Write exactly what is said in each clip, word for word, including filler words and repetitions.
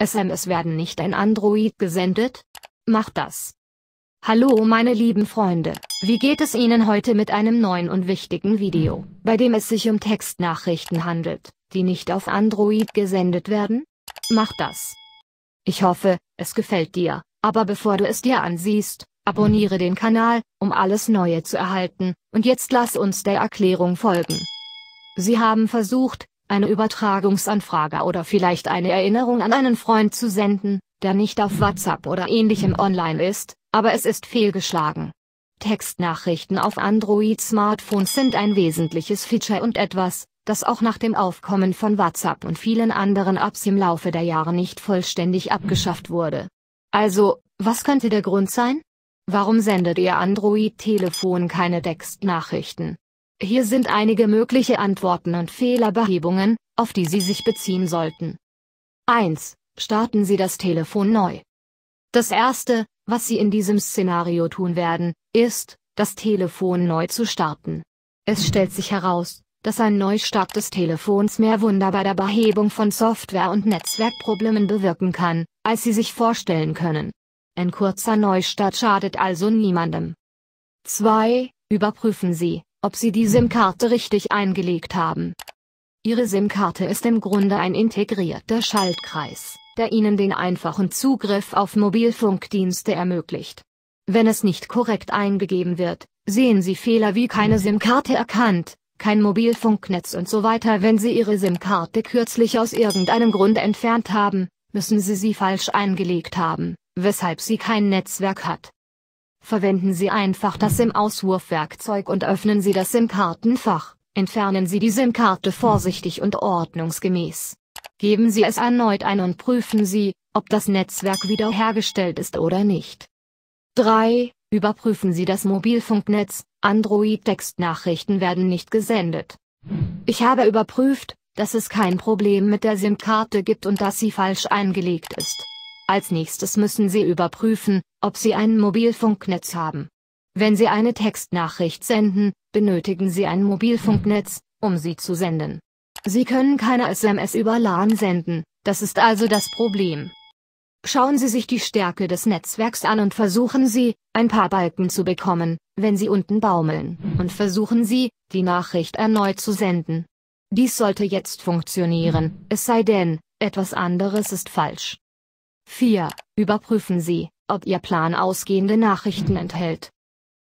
S M S werden nicht an Android gesendet? Macht das! Hallo meine lieben Freunde, wie geht es Ihnen heute mit einem neuen und wichtigen Video, bei dem es sich um Textnachrichten handelt, die nicht auf Android gesendet werden? Macht das! Ich hoffe, es gefällt dir, aber bevor du es dir ansiehst, abonniere den Kanal, um alles Neue zu erhalten, und jetzt lass uns der Erklärung folgen. Sie haben versucht, eine Übertragungsanfrage oder vielleicht eine Erinnerung an einen Freund zu senden, der nicht auf WhatsApp oder ähnlichem online ist, aber es ist fehlgeschlagen. Textnachrichten auf Android-Smartphones sind ein wesentliches Feature und etwas, das auch nach dem Aufkommen von WhatsApp und vielen anderen Apps im Laufe der Jahre nicht vollständig abgeschafft wurde. Also, was könnte der Grund sein? Warum sendet Ihr Android-Telefon keine Textnachrichten? Hier sind einige mögliche Antworten und Fehlerbehebungen, auf die Sie sich beziehen sollten. erstens Starten Sie das Telefon neu. Das erste, was Sie in diesem Szenario tun werden, ist, das Telefon neu zu starten. Es stellt sich heraus, dass ein Neustart des Telefons mehr Wunder bei der Behebung von Software- und Netzwerkproblemen bewirken kann, als Sie sich vorstellen können. Ein kurzer Neustart schadet also niemandem. zweitens Überprüfen Sie, ob Sie die SIM-Karte richtig eingelegt haben. Ihre SIM-Karte ist im Grunde ein integrierter Schaltkreis, der Ihnen den einfachen Zugriff auf Mobilfunkdienste ermöglicht. Wenn es nicht korrekt eingegeben wird, sehen Sie Fehler wie keine SIM-Karte erkannt, kein Mobilfunknetz und so weiter. Wenn Sie Ihre SIM-Karte kürzlich aus irgendeinem Grund entfernt haben, müssen Sie sie falsch eingelegt haben, weshalb sie kein Netzwerk hat. Verwenden Sie einfach das SIM-Auswurfwerkzeug und öffnen Sie das SIM-Kartenfach, entfernen Sie die SIM-Karte vorsichtig und ordnungsgemäß. Geben Sie es erneut ein und prüfen Sie, ob das Netzwerk wiederhergestellt ist oder nicht. drittens Überprüfen Sie das Mobilfunknetz, Android-Textnachrichten werden nicht gesendet. Ich habe überprüft, dass es kein Problem mit der SIM-Karte gibt und dass sie falsch eingelegt ist. Als nächstes müssen Sie überprüfen, ob Sie ein Mobilfunknetz haben. Wenn Sie eine Textnachricht senden, benötigen Sie ein Mobilfunknetz, um sie zu senden. Sie können keine S M S über LAN senden, das ist also das Problem. Schauen Sie sich die Stärke des Netzwerks an und versuchen Sie, ein paar Balken zu bekommen, wenn Sie unten baumeln, und versuchen Sie, die Nachricht erneut zu senden. Dies sollte jetzt funktionieren, es sei denn, etwas anderes ist falsch. viertens Überprüfen Sie, ob Ihr Plan ausgehende Nachrichten enthält.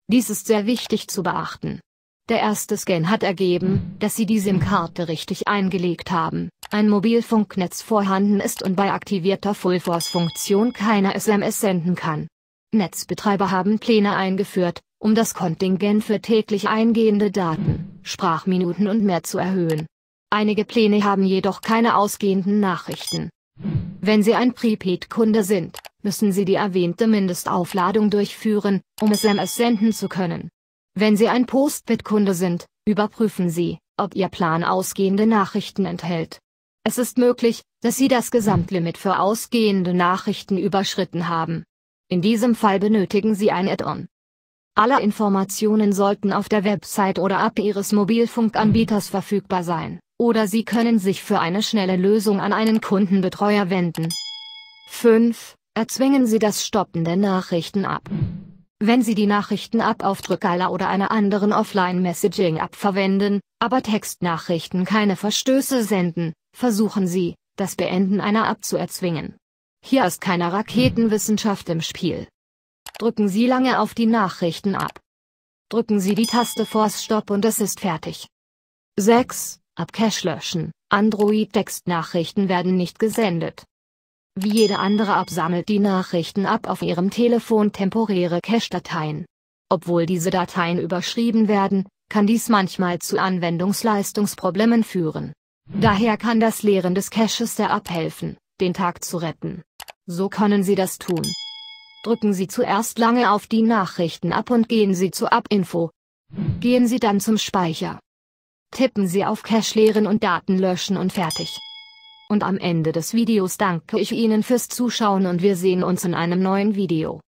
Dies ist sehr wichtig zu beachten. Der erste Scan hat ergeben, dass Sie die SIM-Karte richtig eingelegt haben, ein Mobilfunknetz vorhanden ist und bei aktivierter Full-Force-Funktion keine S M S senden kann. Netzbetreiber haben Pläne eingeführt, um das Kontingent für täglich eingehende Daten, Sprachminuten und mehr zu erhöhen. Einige Pläne haben jedoch keine ausgehenden Nachrichten. Wenn Sie ein Prepaid-Kunde sind, müssen Sie die erwähnte Mindestaufladung durchführen, um S M S senden zu können. Wenn Sie ein Postpaid-Kunde sind, überprüfen Sie, ob Ihr Plan ausgehende Nachrichten enthält. Es ist möglich, dass Sie das Gesamtlimit für ausgehende Nachrichten überschritten haben. In diesem Fall benötigen Sie ein Add-on. Alle Informationen sollten auf der Website oder App Ihres Mobilfunkanbieters verfügbar sein. Oder Sie können sich für eine schnelle Lösung an einen Kundenbetreuer wenden. fünftens Erzwingen Sie das Stoppen der Nachrichten-App. Wenn Sie die Nachrichten-App auf Drückaler oder einer anderen Offline-Messaging-App verwenden, aber Textnachrichten keine Verstöße senden, versuchen Sie, das Beenden einer App zu erzwingen. Hier ist keine Raketenwissenschaft im Spiel. Drücken Sie lange auf die Nachrichten-App. Drücken Sie die Taste Force Stop und es ist fertig. sechstens App-Cache löschen, Android-Textnachrichten werden nicht gesendet. Wie jede andere App sammelt die Nachrichten-App auf Ihrem Telefon temporäre Cache-Dateien. Obwohl diese Dateien überschrieben werden, kann dies manchmal zu Anwendungsleistungsproblemen führen. Daher kann das Leeren des Caches der App helfen, den Tag zu retten. So können Sie das tun. Drücken Sie zuerst lange auf die Nachrichten-App und gehen Sie zu App-Info. Gehen Sie dann zum Speicher. Tippen Sie auf Cache leeren und Daten löschen und fertig. Und am Ende des Videos danke ich Ihnen fürs Zuschauen und wir sehen uns in einem neuen Video.